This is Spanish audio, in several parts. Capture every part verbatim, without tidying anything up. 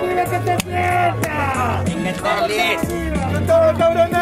pide que te pierdas. ¡Inmentables! ¡Todos, cabrones!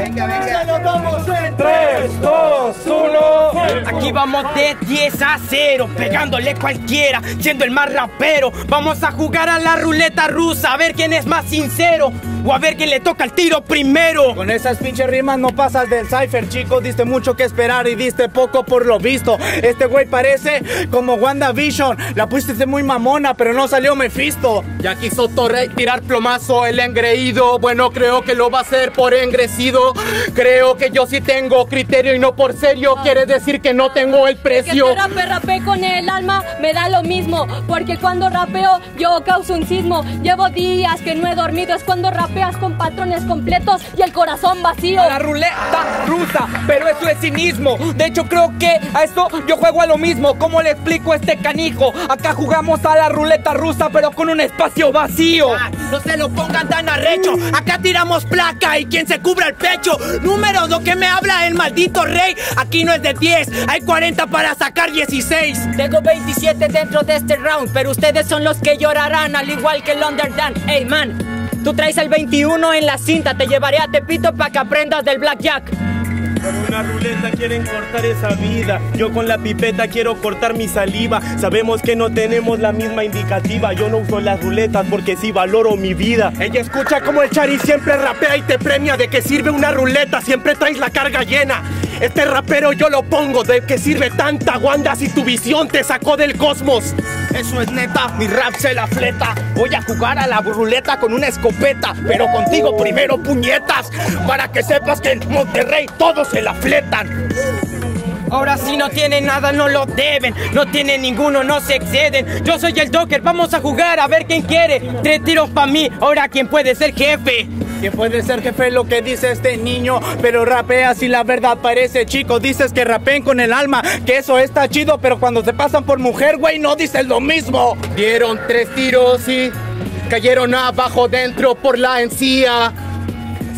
¡Venga, venga! ¡Nos vamos en tres, dos, uno! Aquí vamos de diez a cero, pegándole cualquiera, siendo el más rapero. Vamos a jugar a la ruleta rusa, a ver quién es más sincero. O a ver quién le toca el tiro primero. Con esas pinches rimas no pasas del cipher, chicos. Diste mucho que esperar y diste poco por lo visto. Este güey parece como WandaVision. La pusiste muy mamona, pero no salió Mefisto. Ya quiso Torrey tirar plomazo, el engreído. Bueno, creo que lo va a hacer por engrecido. Creo que yo sí tengo criterio y no por serio. Quiere decir que no tengo el precio. Que te rape, rape con el alma, me da lo mismo. Porque cuando rapeo, yo causo un sismo. Llevo días que no he dormido, es cuando rapeo con patrones completos y el corazón vacío. A la ruleta rusa, pero eso es cinismo. De hecho, creo que a esto yo juego a lo mismo. ¿Cómo le explico a este canijo? Acá jugamos a la ruleta rusa, pero con un espacio vacío. Ah, no se lo pongan tan arrecho. Acá tiramos placa y quien se cubra el pecho. Números, lo que me habla el maldito rey. Aquí no es de diez, hay cuarenta para sacar dieciséis. Tengo veintisiete dentro de este round, pero ustedes son los que llorarán, al igual que el underdone. Hey, man. Tú traes el veintiuno en la cinta, te llevaré a Tepito para que aprendas del blackjack. Con una ruleta quieren cortar esa vida, yo con la pipeta quiero cortar mi saliva. Sabemos que no tenemos la misma indicativa, yo no uso las ruletas porque sí valoro mi vida. Ella escucha como el Chari siempre rapea y te premia. ¿De qué sirve una ruleta? Siempre traes la carga llena. Este rapero yo lo pongo, ¿de qué sirve tanta Wanda si tu visión te sacó del cosmos? Eso es neta, mi rap se la fleta. Voy a jugar a la ruleta con una escopeta, pero contigo primero, puñetas, para que sepas que en Monterrey todos se la fletan. Ahora sí no tienen nada, no lo deben. No tienen ninguno, no se exceden. Yo soy el Joker, vamos a jugar a ver quién quiere. Tres tiros pa' mí, ahora quién puede ser jefe. ¿Quién puede ser jefe? Lo que dice este niño. Pero rapea si la verdad parece, chico. Dices que rapeen con el alma, que eso está chido, pero cuando se pasan por mujer, güey, no dices lo mismo. Dieron tres tiros y cayeron abajo dentro por la encía.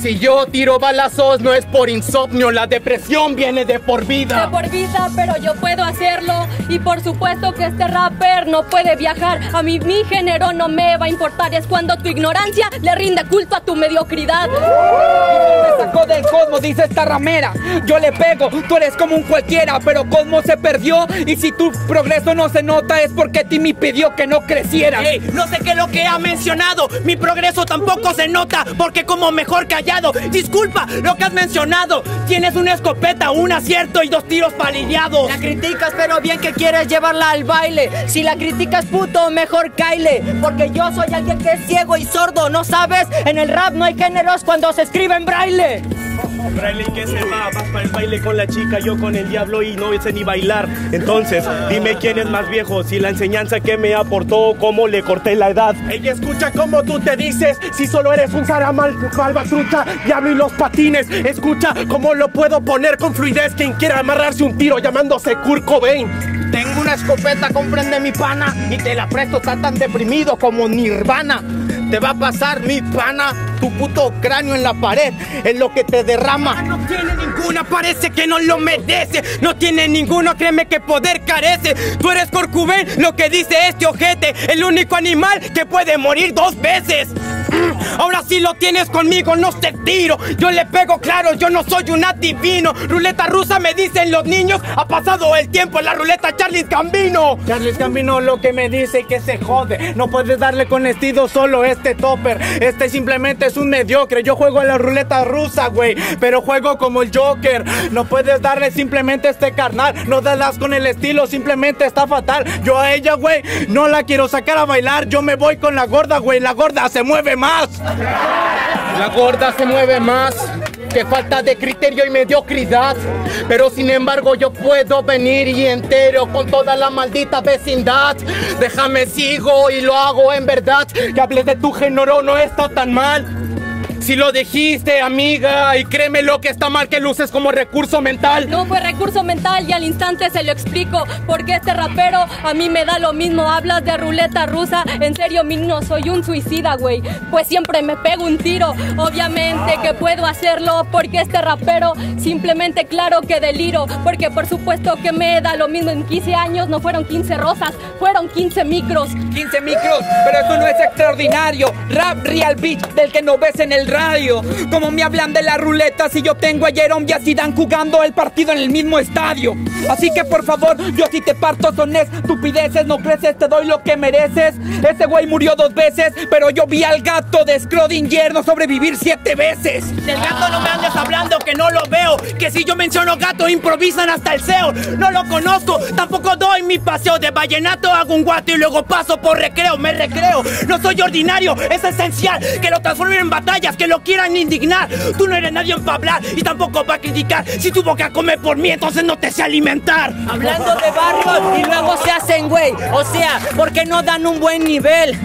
Si yo tiro balazos no es por insomnio, la depresión viene de por vida. De por vida, pero yo puedo hacerlo. Y por supuesto que este rapper no puede viajar. A mí mi género no me va a importar. Es cuando tu ignorancia le rinde culto a tu mediocridad. Me sacó del cosmos, dice esta ramera. Yo le pego, tú eres como un cualquiera. Pero Cosmos se perdió. Y si tu progreso no se nota es porque Timmy pidió que no creciera. Hey, no sé qué es lo que ha mencionado. Mi progreso tampoco se nota, porque como mejor callar. Disculpa lo que has mencionado. Tienes una escopeta, un acierto y dos tiros palillados. La criticas, pero bien que quieres llevarla al baile. Si la criticas, puto, mejor caile. Porque yo soy alguien que es ciego y sordo, ¿no sabes? En el rap no hay géneros cuando se escribe en braille. Braille que se va, vas para el baile con la chica, yo con el diablo y no sé ni bailar. Entonces, dime quién es más viejo, si la enseñanza que me aportó, cómo le corté la edad. Ella escucha cómo tú te dices, si solo eres un zaramal, malbatrucha, diablo y los patines. Escucha cómo lo puedo poner con fluidez, quien quiera amarrarse un tiro llamándose Kurt Cobain. Tengo una escopeta, comprende mi pana, y te la presto, está tan deprimido como Nirvana. Te va a pasar, mi pana, tu puto cráneo en la pared, es lo que te derrama. No tiene ninguna, parece que no lo merece. No tiene ninguno, créeme que poder carece. Tú eres Kurt Cobain, lo que dice este ojete. El único animal que puede morir dos veces. Ahora sí lo tienes conmigo, no te tiro. Yo le pego claro, yo no soy un adivino. Ruleta rusa me dicen los niños. Ha pasado el tiempo en la ruleta Charlie Gambino. Charlie Gambino lo que me dice que se jode. No puedes darle con estilo solo este topper. Este simplemente es un mediocre. Yo juego a la ruleta rusa, güey, pero juego como el Joker. No puedes darle simplemente este carnal. No das con el estilo, simplemente está fatal. Yo a ella, güey, no la quiero sacar a bailar. Yo me voy con la gorda, güey. La gorda se mueve más. La gorda se mueve más. Que falta de criterio y mediocridad. Pero sin embargo yo puedo venir y entero con toda la maldita vecindad. Déjame sigo y lo hago en verdad. Que hables de tu género no está tan mal. Si lo dijiste, amiga, y créeme lo que está mal que luces como recurso mental. No fue recurso mental y al instante se lo explico, porque este rapero a mí me da lo mismo. Hablas de ruleta rusa, en serio, mi no soy un suicida, güey. Pues siempre me pego un tiro, obviamente que puedo hacerlo, porque este rapero simplemente claro que deliro, porque por supuesto que me da lo mismo. En quince años no fueron quince rosas, fueron quince micros. quince micros, pero eso no es extraordinario. Rap real beat del que no ves en el radio. Como me hablan de la ruleta si yo tengo a Jerón y a Zidane jugando el partido en el mismo estadio. Así que por favor, yo si te parto son estupideces, no creces, te doy lo que mereces. Ese güey murió dos veces, pero yo vi al gato de Schrödinger no sobrevivir siete veces. Del gato no me andes hablando que no lo veo, que si yo menciono gato improvisan hasta el C E O. No lo conozco, tampoco doy mi paseo de vallenato, hago un guato y luego paso por recreo, me recreo. No soy ordinario, es esencial que lo transformen en batallas, que lo quieran indignar. Tú no eres nadie para hablar y tampoco para criticar. Si tu boca come por mí, entonces no te sé alimentar. Hablando de barrio y luego se hacen güey, o sea, porque no dan un buen nivel.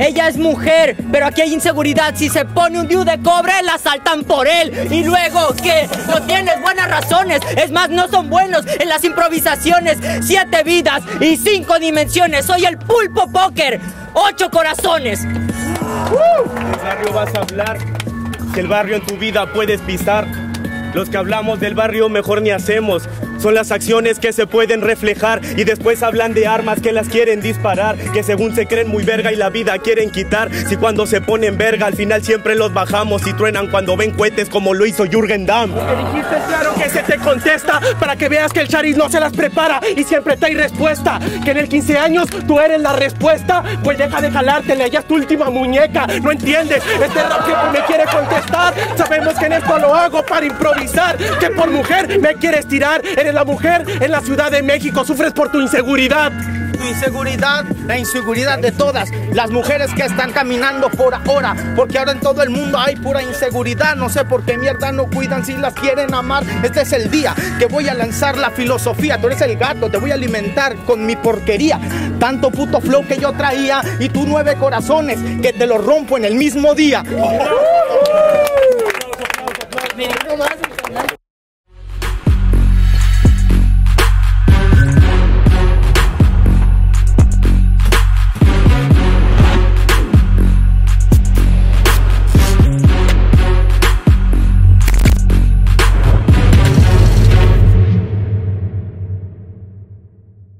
Ella es mujer, pero aquí hay inseguridad. Si se pone un diu de cobre, la asaltan por él. Y luego, ¿qué? No tienes buenas razones. Es más, no son buenos en las improvisaciones. Siete vidas y cinco dimensiones. Soy el pulpo póker. Ocho corazones. Del barrio vas a hablar. Si el barrio en tu vida puedes pisar. Los que hablamos del barrio mejor ni hacemos. Son las acciones que se pueden reflejar y después hablan de armas que las quieren disparar, que según se creen muy verga y la vida quieren quitar. Si cuando se ponen verga al final siempre los bajamos y truenan cuando ven cohetes como lo hizo Jürgen Damm. Lo que dijiste claro que se te contesta para que veas que el Chari no se las prepara y siempre trae respuesta. Que en el quince años tú eres la respuesta, pues deja de jalártela, ya es tu última muñeca. No entiendes, este rap que me quiere contestar. Sabemos que en esto lo hago para improvisar, que por mujer me quieres tirar. La mujer en la Ciudad de México sufres por tu inseguridad. Tu inseguridad, la inseguridad de todas las mujeres que están caminando por ahora, porque ahora en todo el mundo hay pura inseguridad. No sé por qué mierda no cuidan si las quieren amar. Este es el día que voy a lanzar la filosofía. Tú eres el gato, te voy a alimentar con mi porquería. Tanto puto flow que yo traía y tú nueve corazones que te los rompo en el mismo día. Oh. Miren,